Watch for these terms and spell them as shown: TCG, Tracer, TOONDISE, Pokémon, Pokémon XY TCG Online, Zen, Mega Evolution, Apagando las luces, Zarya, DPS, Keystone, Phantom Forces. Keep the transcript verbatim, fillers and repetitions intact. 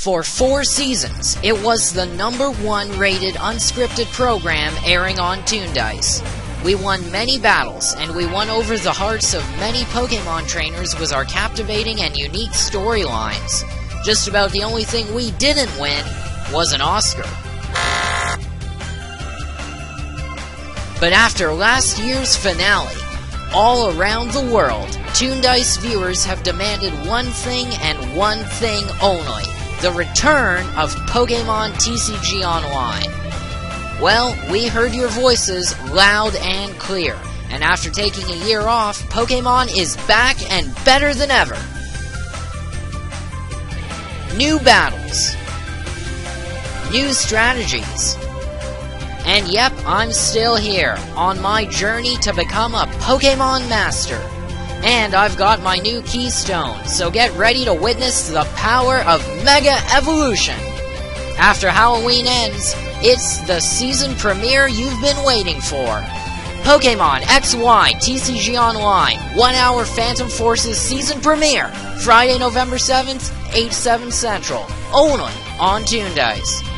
For four seasons, it was the number one rated unscripted program airing on TOONDISE. We won many battles, and we won over the hearts of many Pokémon trainers with our captivating and unique storylines. Just about the only thing we didn't win was an Oscar. But after last year's finale, all around the world, TOONDISE viewers have demanded one thing and one thing only: the return of Pokémon T C G Online. Well, we heard your voices loud and clear, and after taking a year off, Pokémon is back and better than ever. New battles, new strategies, and yep, I'm still here on my journey to become a Pokémon master. And I've got my new Keystone, so get ready to witness the power of Mega Evolution! After Halloween ends, it's the season premiere you've been waiting for! Pokémon X Y T C G Online, one hour Phantom Forces season premiere, Friday, November seventh, eight, seven Central, only on TOONDISE.